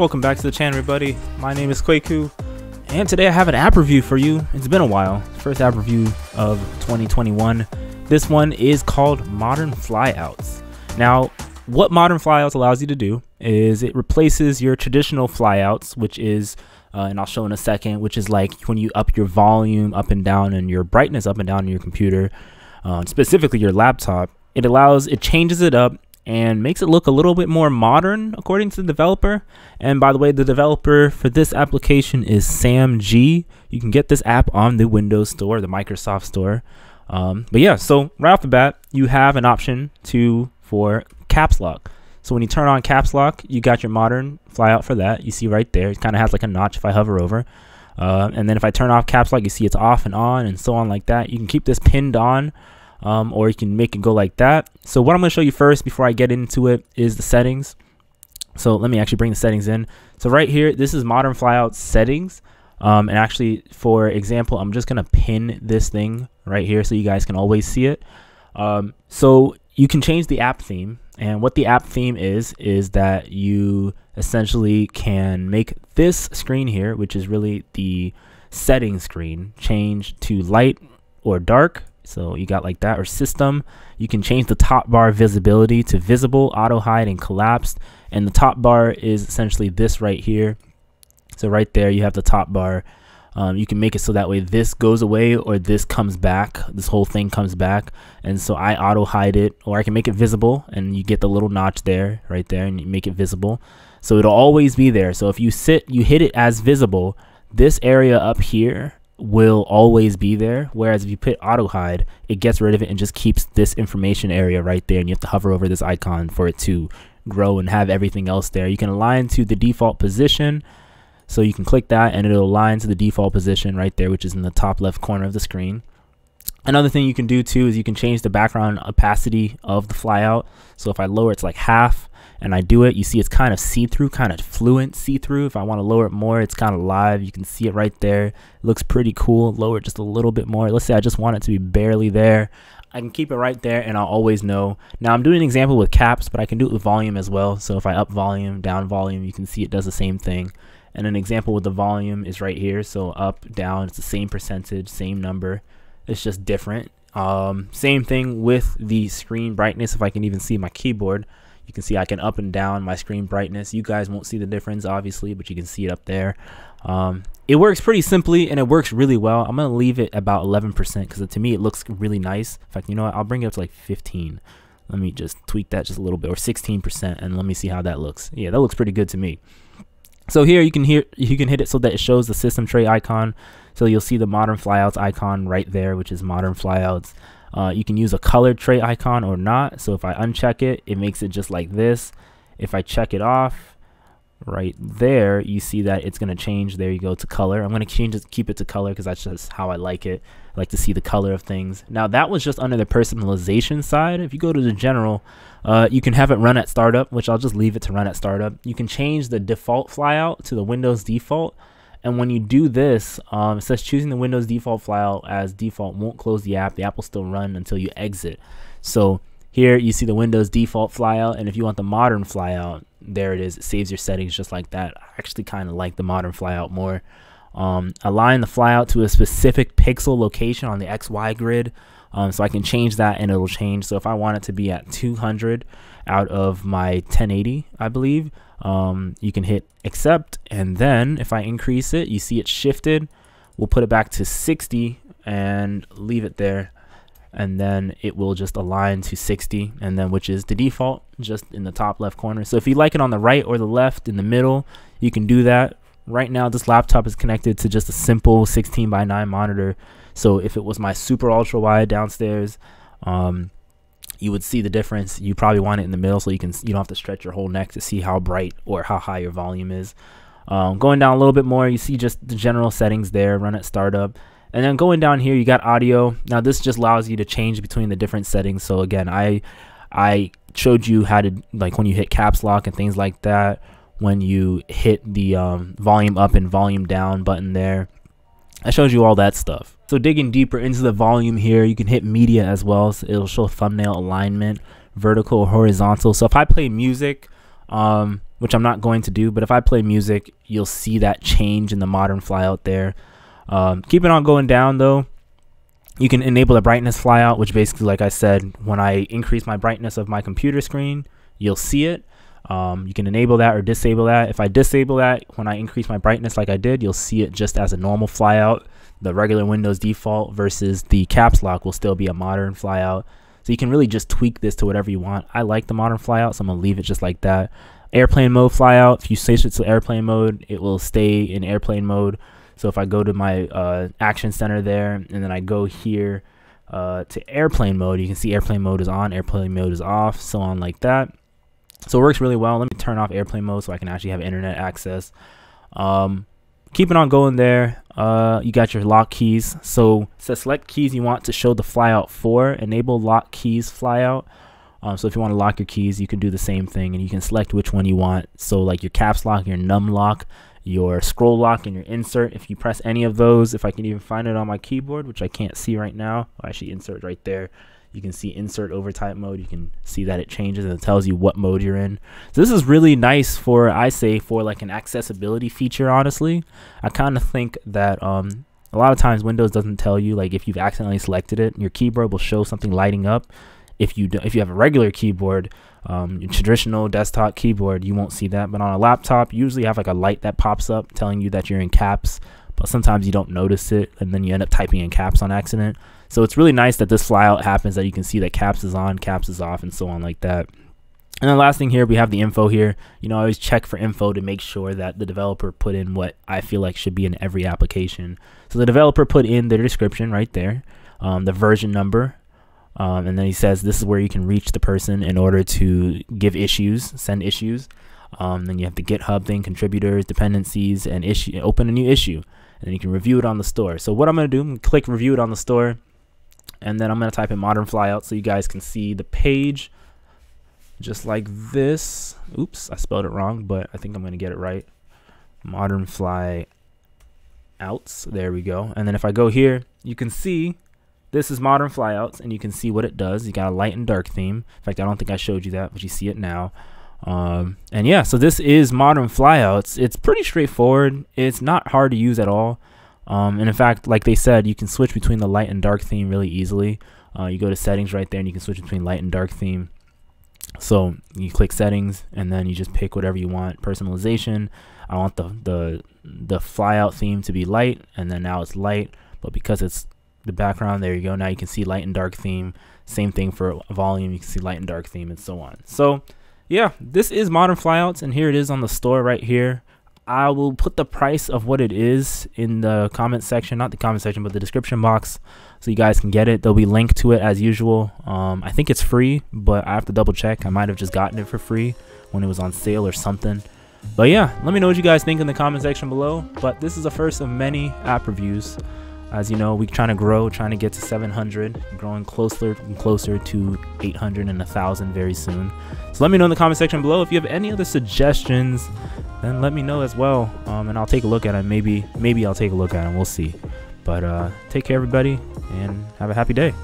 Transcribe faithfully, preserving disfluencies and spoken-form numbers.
Welcome back to the channel, everybody. My name is Kwaku, and today I have an app review for you. It's been a while. First app review of twenty twenty-one. This one is called Modern Flyouts. Now, what Modern Flyouts allows you to do is it replaces your traditional flyouts, which is, uh, and I'll show in a second, which is like when you up your volume up and down and your brightness up and down on your computer, uh, specifically your laptop. It allows, it changes it up and makes it look a little bit more modern, according to the developer. And by the way, the developer for this application is Sam G. You can get this app on the Windows Store, the Microsoft Store. Um, but yeah, so right off the bat, you have an option to for caps lock. So when you turn on caps lock, you got your modern flyout for that. You see right there, it kind of has like a notch if I hover over. Uh, and then if I turn off caps lock, you see it's off and on and so on like that. You can keep this pinned on. Um, or you can make it go like that. So what I'm going to show you first before I get into it is the settings. So let me actually bring the settings in. So right here, this is Modern Flyout settings. Um, and actually, for example, I'm just going to pin this thing right here so you guys can always see it. Um, so you can change the app theme. And what the app theme is, is that you essentially can make this screen here, which is really the settings screen, change to light or dark. So you got like that, or system. You can change the top bar visibility to visible, auto hide, and collapsed. And the top bar is essentially this right here. So right there, you have the top bar. Um, you can make it so that way this goes away or this comes back. This whole thing comes back. And so I auto hide it, or I can make it visible, and you get the little notch there, right there, and you make it visible. So it'll always be there. So if you sit, you hit it as visible, this area up here will always be there, whereas if you put auto hide, it gets rid of it and just keeps this information area right there, and you have to hover over this icon for it to grow and have everything else there. You can align to the default position, so you can click that and it'll align to the default position right there, which is in the top left corner of the screen. Another thing you can do too is you can change the background opacity of the flyout. So if I lower, it's like half, and I do it, you see it's kind of see-through, kind of fluent see-through. If I want to lower it more, it's kind of live. You can see it right there. It looks pretty cool. Lower it just a little bit more. Let's say I just want it to be barely there. I can keep it right there, and I'll always know. Now, I'm doing an example with caps, but I can do it with volume as well. So if I up volume, down volume, you can see it does the same thing. And an example with the volume is right here. So up, down, it's the same percentage, same number. It's just different. Um, same thing with the screen brightness. If I can even see my keyboard, you can see I can up and down my screen brightness. You guys won't see the difference, obviously, but you can see it up there. Um, it works pretty simply, and it works really well. I'm going to leave it about eleven percent because to me it looks really nice. In fact, you know what? I'll bring it up to like fifteen. Let me just tweak that just a little bit, or sixteen percent, and let me see how that looks. Yeah, that looks pretty good to me. So here you can hear you can hit it so that it shows the system tray icon. So you'll see the Modern Flyouts icon right there, which is Modern Flyouts. Uh, you can use a colored tray icon or not. So if I uncheck it, it makes it just like this. If I check it off right there, you see that it's going to change. There you go, to color. I'm going to change it, keep it to color, because that's just how I like it. I like to see the color of things. Now, that was just under the personalization side. If you go to the general, uh, you can have it run at startup, which I'll just leave it to run at startup. You can change the default flyout to the Windows default. And when you do this, um, it says choosing the Windows default flyout as default won't close the app. The app will still run until you exit. So here you see the Windows default flyout, and if you want the modern flyout, there it is. It saves your settings just like that. I actually kind of like the modern flyout more. Um, align the flyout to a specific pixel location on the X Y grid. Um, so I can change that and it'll change. So if I want it to be at two hundred out of my ten eighty, I believe, um, you can hit accept. And then if I increase it, you see it shifted. We'll put it back to sixty and leave it there. And then it will just align to sixty, and then which is the default, just in the top left corner. So if you like it on the right or the left, in the middle, you can do that. Right now, this laptop is connected to just a simple sixteen by nine monitor. So if it was my super ultra wide downstairs, um, you would see the difference. You probably want it in the middle so you can you don't have to stretch your whole neck to see how bright or how high your volume is. Um, going down a little bit more, you see just the general settings there. Run at startup. And then going down here, you got audio. Now this just allows you to change between the different settings. So again, I I showed you how to, like when you hit caps lock and things like that, when you hit the um, volume up and volume down button there. I showed you all that stuff. So digging deeper into the volume here, you can hit media as well. So it'll show thumbnail alignment, vertical, horizontal. So if I play music, um, which I'm not going to do, but if I play music, you'll see that change in the modern flyout there. Um, keep it on going down though. You can enable the brightness flyout, which basically, like I said, when I increase my brightness of my computer screen, you'll see it. Um, you can enable that or disable that. If I disable that, when I increase my brightness like I did, you'll see it just as a normal flyout, the regular Windows default versus the caps lock will still be a modern flyout. So you can really just tweak this to whatever you want. I like the modern flyout, so I'm gonna leave it just like that. Airplane mode flyout, if you switch it to airplane mode, it will stay in airplane mode. So if I go to my uh, action center there, and then I go here uh, to airplane mode, you can see airplane mode is on, airplane mode is off, so on like that. So it works really well. Let me turn off airplane mode so I can actually have internet access. Um, keep it on going there. Uh, you got your lock keys. So, so select keys you want to show the flyout for. Enable lock keys flyout. Um, so if you want to lock your keys, you can do the same thing, and you can select which one you want. So like your caps lock, your num lock, your scroll lock, and your insert. If you press any of those, if I can even find it on my keyboard, which I can't see right now, I'll actually insert right there. You can see insert over type mode. You can see that it changes and it tells you what mode you're in. So this is really nice for, I say, for like an accessibility feature, honestly. I kind of think that um, a lot of times Windows doesn't tell you, like if you've accidentally selected it, your keyboard will show something lighting up. If you, do, if you have a regular keyboard, um, your traditional desktop keyboard, you won't see that. But on a laptop, you usually have like a light that pops up telling you that you're in caps. But sometimes you don't notice it, and then you end up typing in caps on accident. So it's really nice that this flyout happens, that you can see that caps is on, caps is off, and so on like that. And the last thing here, we have the info here. You know, I always check for info to make sure that the developer put in what I feel like should be in every application. So the developer put in their description right there, um, the version number, um, and then he says this is where you can reach the person in order to give issues, send issues. Um, then you have the GitHub thing, contributors, dependencies, and issue. Open a new issue, and then you can review it on the store. So what I'm going to do, I'm gonna click review it on the store. And then I'm going to type in modern flyout so you guys can see the page just like this. Oops, I spelled it wrong, but I think I'm going to get it right. Modern flyouts. There we go. And then if I go here, you can see this is modern flyouts, and you can see what it does. You got a light and dark theme. In fact, I don't think I showed you that, but you see it now. Um, and yeah, so this is modern flyouts. It's pretty straightforward. It's not hard to use at all. Um, and in fact, like they said, you can switch between the light and dark theme really easily. Uh, you go to settings right there, and you can switch between light and dark theme. So you click settings, and then you just pick whatever you want. Personalization. I want the the the flyout theme to be light, and then now it's light. But because it's the background, there you go. Now you can see light and dark theme. Same thing for volume. You can see light and dark theme, and so on. So yeah, this is modern flyouts, and here it is on the store right here. I will put the price of what it is in the comment section, not the comment section, but the description box, so you guys can get it. There'll be linked to it as usual. Um, I think it's free, but I have to double check. I might have just gotten it for free when it was on sale or something. But yeah, let me know what you guys think in the comment section below. But this is the first of many app reviews. As you know, we're trying to grow, trying to get to seven hundred, growing closer and closer to eight hundred and one thousand very soon. So let me know in the comment section below if you have any other suggestions. Then let me know as well, um, and I'll take a look at it. Maybe, maybe I'll take a look at it. We'll see. But uh, take care, everybody, and have a happy day.